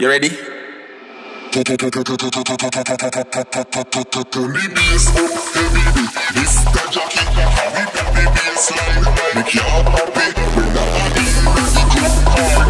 You ready? Make you happy.